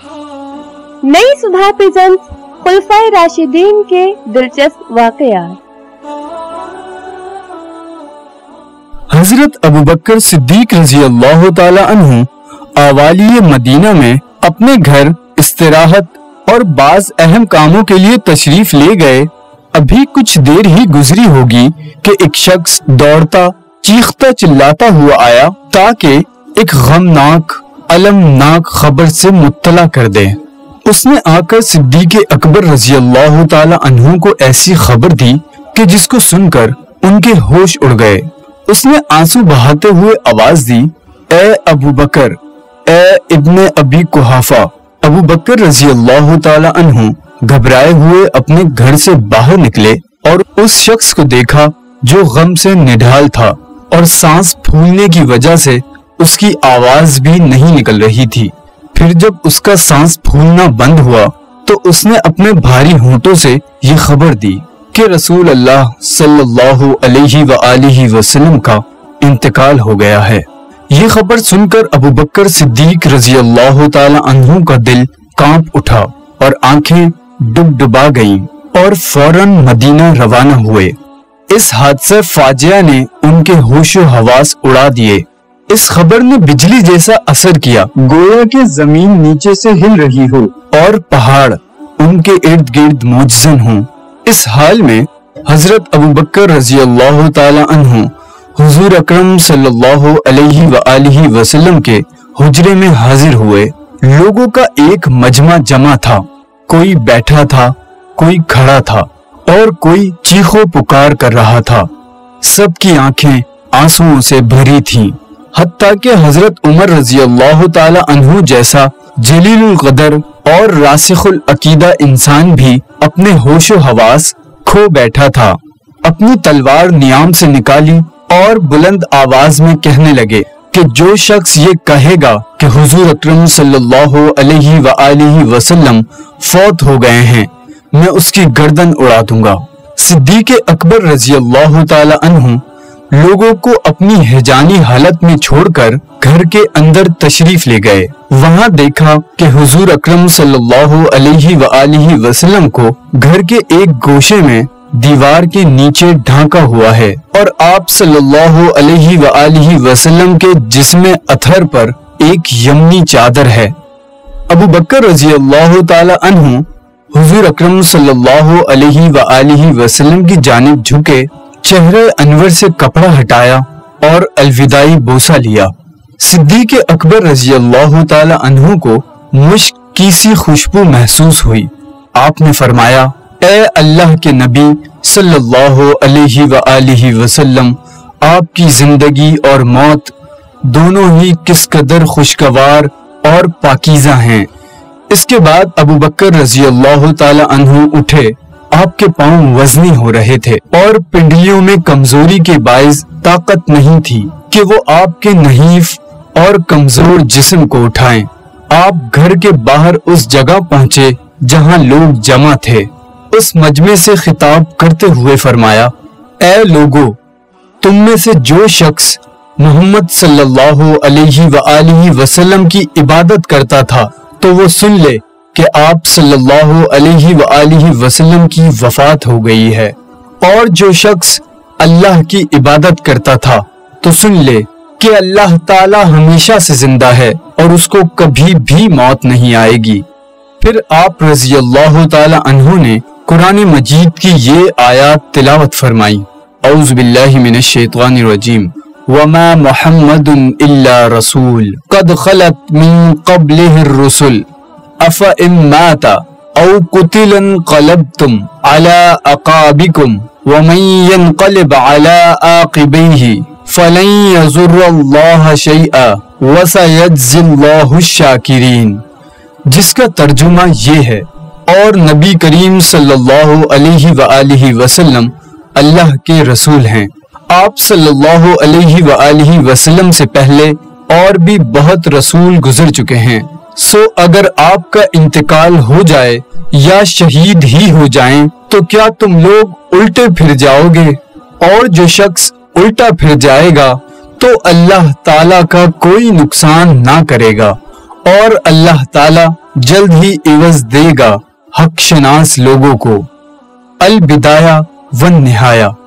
नई सुधा प्रेजेंट्स खुलफाए राशिदीन के दिलचस्प वाकयात। हजरत अबू बकर सिद्दीक रजी अल्लाह ताला अन्हु आवालिये मदीना में अपने घर इस्तराहत और बाज अहम कामों के लिए तशरीफ ले गए। अभी कुछ देर ही गुजरी होगी कि एक शख्स दौड़ता चीखता चिल्लाता हुआ आया ताकि एक गमनाक अलमनाक खबर से मुत्तला कर दे। उसने आकर सिद्दीक अकबर रजी अल्लाह ताला अन्हु को ऐसी खबर दी कि जिसको सुनकर उनके होश उड़ गए। उसने आंसू बहाते हुए आवाज दी, ए अबू बकर, ए इब्ने अबी कुहाफा। अबू बकर रजी अल्लाह ताला अन्हु घबराए हुए अपने घर से बाहर निकले और उस शख्स को देखा जो गम से निढाल था और सांस फूलने की वजह से उसकी आवाज भी नहीं निकल रही थी। फिर जब उसका सांस फूलना बंद हुआ तो उसने अपने भारी होंठों से ये खबर दी कि रसूल अल्लाह सल्लल्लाहु अलैहि व आलिहि वसल्लम का इंतकाल हो गया है। ये खबर सुनकर अबू बकर सिद्दीक रजी अल्लाह ताला अन्हु का दिल कांप उठा और आंखें डुबडुबा गईं और फौरन मदीना रवाना हुए। इस हादसे फाजिया ने उनके होशो हवास उड़ा दिए। इस खबर ने बिजली जैसा असर किया, गोया कि जमीन नीचे से हिल रही हो और पहाड़ उनके इर्द गिर्द मौजूद हों। इस हाल में हजरत अबू बकर रजी अल्लाह ताला अन्हु हुजूर अकरम सल्लल्लाहु अलैहि व आलिहि वसल्लम के हुजरे में हाजिर हुए। लोगों का एक मजमा जमा था, कोई बैठा था, कोई खड़ा था और कोई चीखों पुकार कर रहा था। सबकी आंखें आंसुओं से भरी थीं। हत्ता के हजरत उमर रजी अल्लाह ताला अन्हु जैसा जलीलुल क़दर और रासिखुल अकीदा इंसान भी अपने होशो हवास खो बैठा था। अपनी तलवार नियाम से निकाली और बुलंद आवाज में कहने लगे कि जो शख्स ये कहेगा कि हुजूर अकरम सल्लल्लाहु अलैहि व आलिहि वसल्लम फौत हो गए हैं, मैं उसकी गर्दन उड़ा दूंगा। सिद्दीक अकबर रजी अल्लाह ताला अन्हु लोगों को अपनी हैजानी हालत में छोड़कर घर के अंदर तशरीफ ले गए। वहाँ देखा कि हुजूर अकरम सल्लल्लाहु अलैहि व आलिहि वसल्लम को घर के एक गोशे में दीवार के नीचे ढांका हुआ है और आप सल्लल्लाहु अलैहि व आलिहि वसल्लम के जिस्म अथर पर एक यमनी चादर है। अबू बकर रजी अल्लाह ताला अन्हु हुजूर अकरम सल्लल्लाहु अलैहि व आलिहि वसल्लम की जानिब झुके, चेहरे अनवर से कपड़ा हटाया और अलविदाई बोसा लिया। सिद्दीक अकबर रजी अल्लाह ताला अन्हु को मुश्क की सी खुशबू महसूस हुई। आपने फरमाया, ए अल्लाह के नबी सल्लल्लाहु अलैहि व आलिहि वसल्लम, आपकी जिंदगी और मौत दोनों ही किस कदर खुशगवार और पाकीज़ा हैं। इसके बाद अबू बकर रजी अल्लाह ताला अन्हु उठे। आपके पाँव वजनी हो रहे थे और पिंडलियों में कमजोरी के बायस ताकत नहीं थी कि वो आपके नहीफ और कमजोर जिस्म को उठाएं। आप घर के बाहर उस जगह पहुँचे जहाँ लोग जमा थे। उस मजमे से खिताब करते हुए फरमाया, ऐ लोगो, तुम में से जो शख्स मोहम्मद सल्लल्लाहु अलैहि व आलिहि वसल्लम की इबादत करता था तो वो सुन ले कि आप सल्लल्लाहु अलैहि व आलिहि वसल्लम की वफात हो गई है, और जो शख्स अल्लाह की इबादत करता था तो सुन ले कि अल्लाह ताला हमेशा से जिंदा है और उसको कभी भी मौत नहीं आएगी। फिर आप रजी अल्लाह ताला अन्हु ने कुरान मजीद की ये आयत तिलावत फरमाई, औज़ु बिल्लाहि मिनश शैतानिर रजीम, वमा मुहम्मदुन इल्ला रसूल कद खलत मिन क़ब्लिहिर रुसूल अफ़ा इम्माता औ कुतिलन क़लबतुम अला अक़ाबिकुम व मन यनक़लिब अला आक़िबैहि फ़लन यज़ुर्रल्लाह शैअ व सयज्ज़िल्लाहुश शाकिरीन। जिसका तर्जुमा ये है, और नबी करीम सल्लल्लाहु अलैहि व आलिहि वसल्लम अल्लाह के रसूल हैं। आप सल्लल्लाहु अलैहि व आलिहि वसल्लम से पहले और भी बहुत रसूल गुजर चुके हैं, सो अगर आपका इंतकाल हो जाए या शहीद ही हो जाएं तो क्या तुम लोग उल्टे फिर जाओगे? और जो शख्स उल्टा फिर जाएगा तो अल्लाह ताला का कोई नुकसान ना करेगा और अल्लाह ताला जल्द ही एवज देगा हक शनास लोगों को। अल बिदाया वन निहाया।